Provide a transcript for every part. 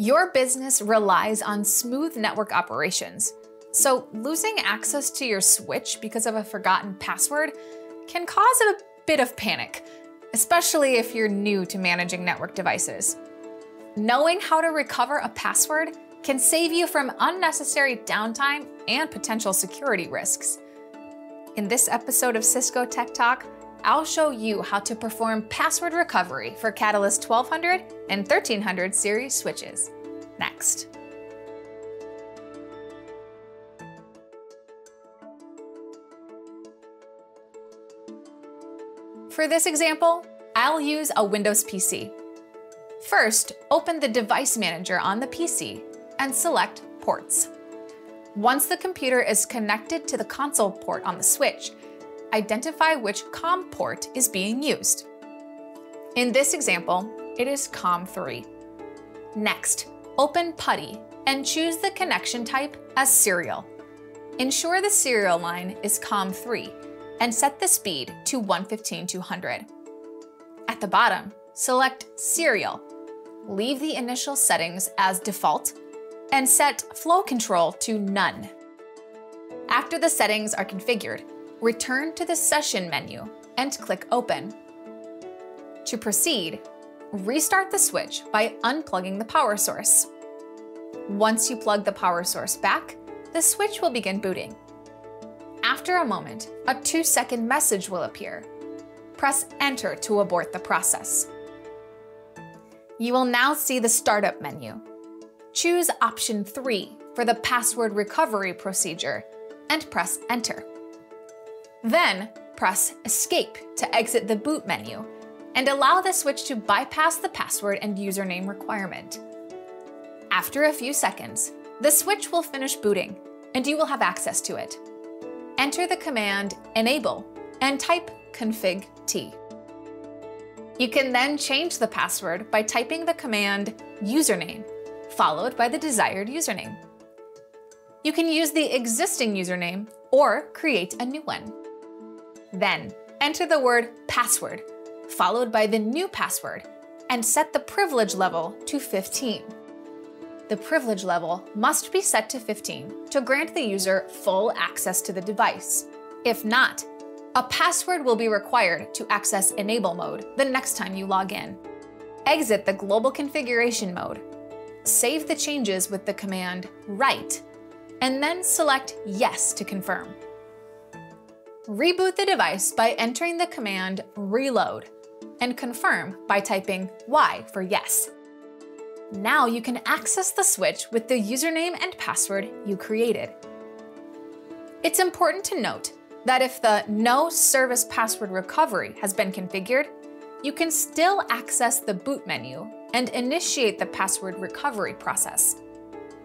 Your business relies on smooth network operations, so losing access to your switch because of a forgotten password can cause a bit of panic, especially if you're new to managing network devices. Knowing how to recover a password can save you from unnecessary downtime and potential security risks. In this episode of Cisco Tech Talk, I'll show you how to perform password recovery for Catalyst 1200 and 1300 series switches. Next. For this example, I'll use a Windows PC. First, open the Device Manager on the PC and select Ports. Once the computer is connected to the console port on the switch, identify which COM port is being used. In this example, it is COM3. Next, open PuTTY and choose the connection type as serial. Ensure the serial line is COM3 and set the speed to 115/200. At the bottom, select Serial. Leave the initial settings as default and set flow control to none. After the settings are configured, return to the Session menu and click Open. To proceed, restart the switch by unplugging the power source. Once you plug the power source back, the switch will begin booting. After a moment, a 2-second message will appear. Press Enter to abort the process. You will now see the Startup menu. Choose option 3 for the password recovery procedure and press Enter. Then press Escape to exit the boot menu and allow the switch to bypass the password and username requirement. After a few seconds, the switch will finish booting and you will have access to it. Enter the command Enable and type config T. You can then change the password by typing the command username, followed by the desired username. You can use the existing username or create a new one. Then enter the word password, followed by the new password, and set the privilege level to 15. The privilege level must be set to 15 to grant the user full access to the device. If not, a password will be required to access enable mode the next time you log in. Exit the global configuration mode. Save the changes with the command Write, and then select Yes to confirm. Reboot the device by entering the command Reload and confirm by typing Y for yes. Now you can access the switch with the username and password you created. It's important to note that if the No Service Password Recovery has been configured, you can still access the boot menu and initiate the password recovery process.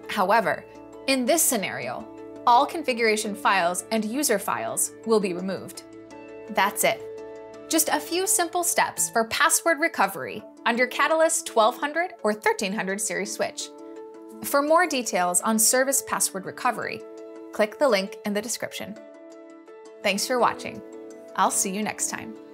However, in this scenario, all configuration files and user files will be removed. That's it. Just a few simple steps for password recovery on your Catalyst 1200 or 1300 series switch. For more details on service password recovery, click the link in the description. Thanks for watching. I'll see you next time.